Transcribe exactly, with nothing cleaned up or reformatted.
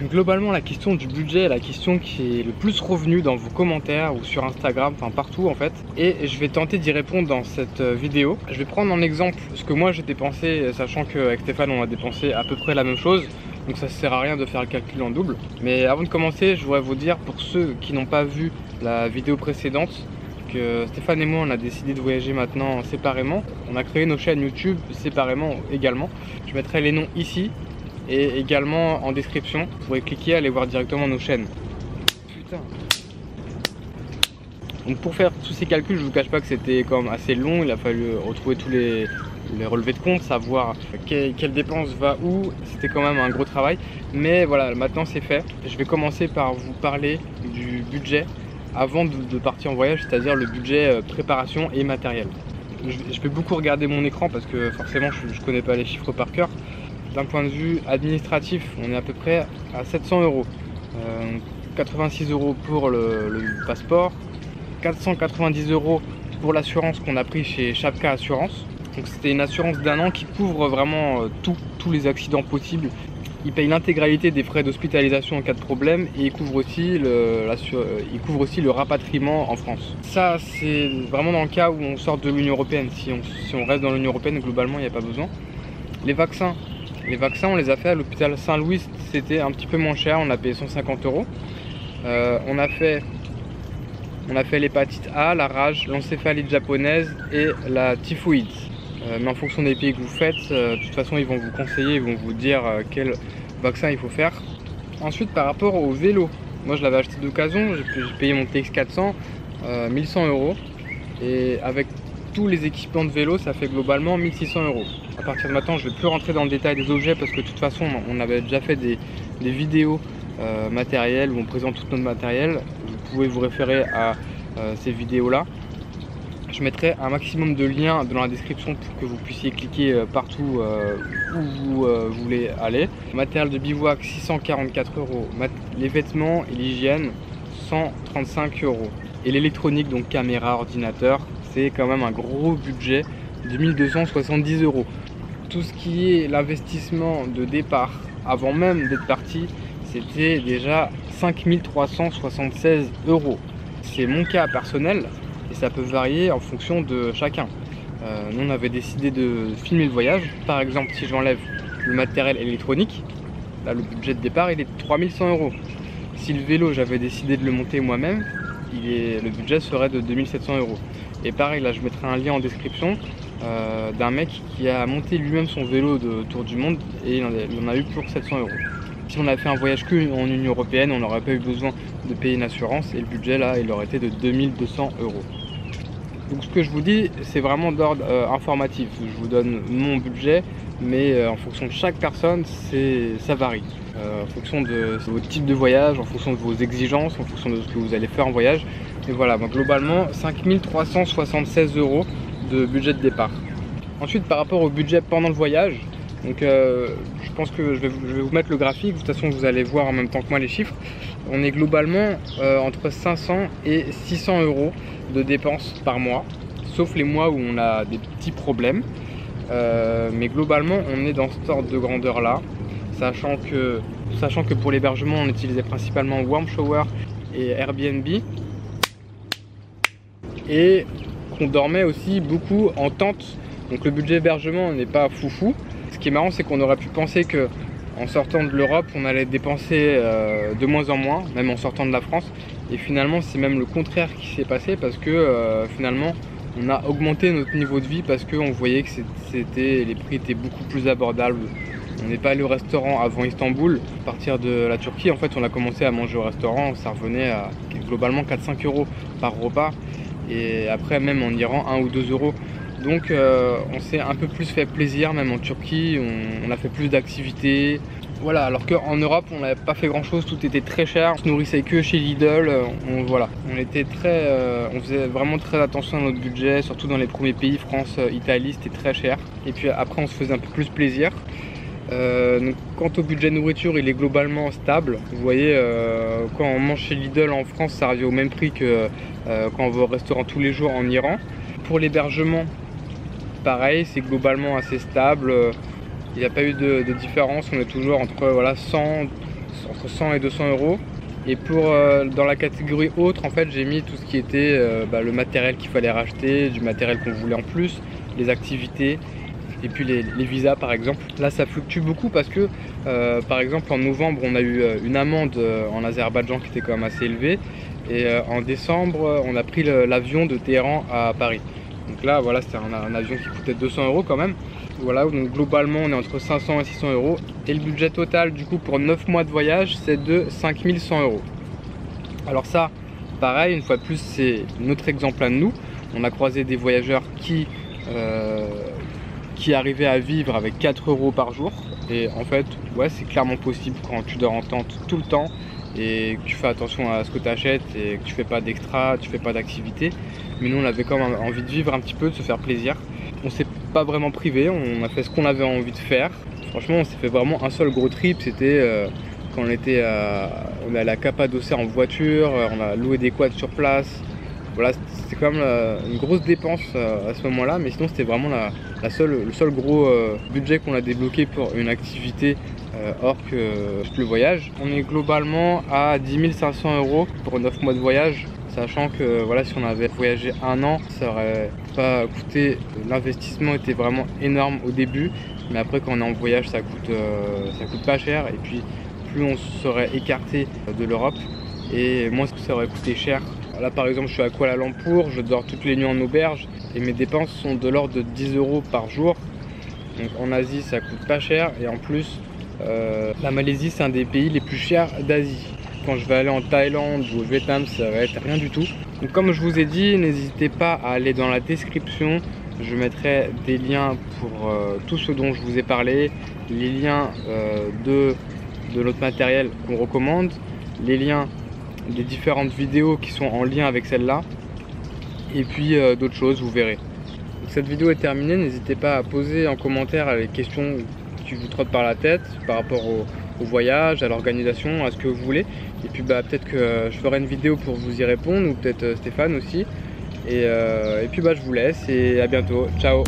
Donc, globalement, la question du budget est la question qui est le plus revenue dans vos commentaires ou sur Instagram, enfin partout en fait. Et je vais tenter d'y répondre dans cette vidéo. Je vais prendre en exemple ce que moi j'ai dépensé, sachant qu'avec Stéphane on a dépensé à peu près la même chose. Donc ça sert à rien de faire le calcul en double. Mais avant de commencer, je voudrais vous dire, pour ceux qui n'ont pas vu la vidéo précédente, que Stéphane et moi on a décidé de voyager maintenant séparément. On a créé nos chaînes YouTube séparément également. Je mettrai les noms ici et également en description. Vous pouvez cliquer, aller voir directement nos chaînes. Putain. Donc pour faire tous ces calculs, je vous cache pas que c'était quand même assez long. Il a fallu retrouver tous les... les relevés de compte, savoir quelle, quelle dépense va où, c'était quand même un gros travail. Mais voilà, maintenant c'est fait. Je vais commencer par vous parler du budget avant de, de partir en voyage, c'est-à-dire le budget préparation et matériel. Je, je vais beaucoup regarder mon écran parce que forcément je, je connais pas les chiffres par cœur. D'un point de vue administratif, on est à peu près à sept cents euros. Euh, quatre-vingt-six euros pour le, le passeport, quatre cent quatre-vingt-dix euros pour l'assurance qu'on a pris chez Chapka Assurance. Donc c'était une assurance d'un an qui couvre vraiment tout, tous les accidents possibles. Il paye l'intégralité des frais d'hospitalisation en cas de problème et il couvre aussi le, il couvre aussi le rapatriement en France. Ça c'est vraiment dans le cas où on sort de l'Union Européenne. Si on, si on reste dans l'Union Européenne, globalement il n'y a pas besoin. Les vaccins, les vaccins on les a fait à l'hôpital Saint-Louis, c'était un petit peu moins cher, on a payé cent cinquante euros. Euh, on a fait... On a fait l'hépatite A, la rage, l'encéphalite japonaise et la typhoïde. Mais en fonction des pays que vous faites, de toute façon ils vont vous conseiller, ils vont vous dire quel vaccin il faut faire. Ensuite, par rapport au vélo, moi je l'avais acheté d'occasion, j'ai payé mon T X quatre cents, euh, mille cent euros, et avec tous les équipements de vélo ça fait globalement mille six cents euros. À partir de maintenant, je ne vais plus rentrer dans le détail des objets parce que de toute façon on avait déjà fait des, des vidéos euh, matérielles où on présente tout notre matériel. Vous pouvez vous référer à euh, ces vidéos là. Je mettrai un maximum de liens dans la description pour que vous puissiez cliquer partout où vous voulez aller. Matériel de bivouac six cent quarante-quatre euros. Les vêtements et l'hygiène cent trente-cinq euros. Et l'électronique, donc caméra, ordinateur, c'est quand même un gros budget de mille deux cent soixante-dix euros. Tout ce qui est l'investissement de départ avant même d'être parti, c'était déjà cinq mille trois cent soixante-seize euros. C'est mon cas personnel. Et ça peut varier en fonction de chacun. Euh, nous on avait décidé de filmer le voyage. Par exemple, si j'enlève le matériel électronique, là le budget de départ il est de trois mille cent euros. Si le vélo j'avais décidé de le monter moi-même, il est, le budget serait de deux mille sept cents euros. Et pareil, là je mettrai un lien en description euh, d'un mec qui a monté lui-même son vélo de tour du monde et il en a, il en a eu pour sept cents euros. Si on avait fait un voyage que en Union Européenne, on n'aurait pas eu besoin de payer une assurance et le budget là, il aurait été de deux mille deux cents euros. Donc ce que je vous dis, c'est vraiment d'ordre euh, informatif. Je vous donne mon budget, mais euh, en fonction de chaque personne, ça varie. Euh, en fonction de votre type de voyage, en fonction de vos exigences, en fonction de ce que vous allez faire en voyage. Et voilà, donc globalement, cinq mille trois cent soixante-seize euros de budget de départ. Ensuite, par rapport au budget pendant le voyage, donc euh, je pense que je vais, vous, je vais vous mettre le graphique, de toute façon vous allez voir en même temps que moi les chiffres. On est globalement euh, entre cinq cents et six cents euros de dépenses par mois, sauf les mois où on a des petits problèmes. Euh, mais globalement on est dans cet ordre de grandeur là, sachant que, sachant que pour l'hébergement on utilisait principalement Warm Shower et Airbnb. Et qu'on dormait aussi beaucoup en tente, donc le budget hébergement n'est pas foufou. Ce qui est marrant, c'est qu'on aurait pu penser que en sortant de l'Europe, on allait dépenser euh, de moins en moins, même en sortant de la France. Et finalement, c'est même le contraire qui s'est passé parce que euh, finalement, on a augmenté notre niveau de vie parce qu'on voyait que c'était, les prix étaient beaucoup plus abordables. On n'est pas allé au restaurant avant Istanbul. À partir de la Turquie, en fait, on a commencé à manger au restaurant. Ça revenait à globalement quatre à cinq euros par repas. Et après, même en Iran, un ou deux euros. Donc euh, on s'est un peu plus fait plaisir, même en Turquie, on, on a fait plus d'activités. Voilà, alors qu'en Europe on n'avait pas fait grand chose, tout était très cher, on se nourrissait que chez Lidl, on, voilà. On était très, euh, on faisait vraiment très attention à notre budget, surtout dans les premiers pays, France, Italie, c'était très cher. Et puis après on se faisait un peu plus plaisir. Euh, donc, quant au budget nourriture, il est globalement stable. Vous voyez, euh, quand on mange chez Lidl en France, ça revient au même prix que euh, quand on va au restaurant tous les jours en Iran. Pour l'hébergement, pareil, c'est globalement assez stable, il n'y a pas eu de, de différence, on est toujours entre voilà, 100, entre cent et deux cents euros. Et pour euh, dans la catégorie autre, en fait, j'ai mis tout ce qui était euh, bah, le matériel qu'il fallait racheter, du matériel qu'on voulait en plus, les activités et puis les, les visas par exemple. Là ça fluctue beaucoup parce que euh, par exemple en novembre on a eu une amende en Azerbaïdjan qui était quand même assez élevée, et euh, en décembre on a pris l'avion de Téhéran à Paris. Donc là voilà, c'était un, un avion qui coûtait deux cents euros quand même. Voilà, donc globalement on est entre cinq cents et six cents euros. Et le budget total du coup pour neuf mois de voyage, c'est de cinq mille cent euros. Alors ça, pareil, une fois de plus, c'est notre exemple à nous. On a croisé des voyageurs qui, euh, qui arrivaient à vivre avec quatre euros par jour. Et en fait, ouais, c'est clairement possible quand tu dors en tente tout le temps et que tu fais attention à ce que tu achètes et que tu fais pas d'extra, tu fais pas d'activité. Mais nous, on avait quand même envie de vivre un petit peu, de se faire plaisir. On s'est pas vraiment privé, on a fait ce qu'on avait envie de faire. Franchement, on s'est fait vraiment un seul gros trip. C'était euh, quand on était à, on est allé à Cappadoce en voiture, on a loué des quads sur place. Voilà, c'était quand même euh, une grosse dépense euh, à ce moment-là, mais sinon c'était vraiment la, la seule, le seul gros euh, budget qu'on a débloqué pour une activité euh, hors que euh, le voyage. On est globalement à dix mille cinq cents euros pour neuf mois de voyage. Sachant que voilà, si on avait voyagé un an, ça aurait pas coûté. L'investissement était vraiment énorme au début, mais après quand on est en voyage, ça coûte, euh, ça coûte pas cher. Et puis plus on serait écarté de l'Europe, et moins ça aurait coûté cher. Là par exemple, je suis à Kuala Lumpur, je dors toutes les nuits en auberge, et mes dépenses sont de l'ordre de dix euros par jour. Donc en Asie, ça coûte pas cher, et en plus, euh, la Malaisie, c'est un des pays les plus chers d'Asie. Quand je vais aller en Thaïlande ou au Vietnam, ça va être rien du tout. Donc comme je vous ai dit, n'hésitez pas à aller dans la description. Je mettrai des liens pour euh, tout ce dont je vous ai parlé, les liens euh, de, de notre matériel qu'on recommande, les liens des différentes vidéos qui sont en lien avec celle-là, et puis euh, d'autres choses, vous verrez. Donc, cette vidéo est terminée, n'hésitez pas à poser en commentaire les questions qui vous trottent par la tête par rapport au... au voyage, à l'organisation, à ce que vous voulez. Et puis bah, peut-être que je ferai une vidéo pour vous y répondre, ou peut-être Stéphane aussi. Et, euh, et puis bah, je vous laisse et à bientôt. Ciao.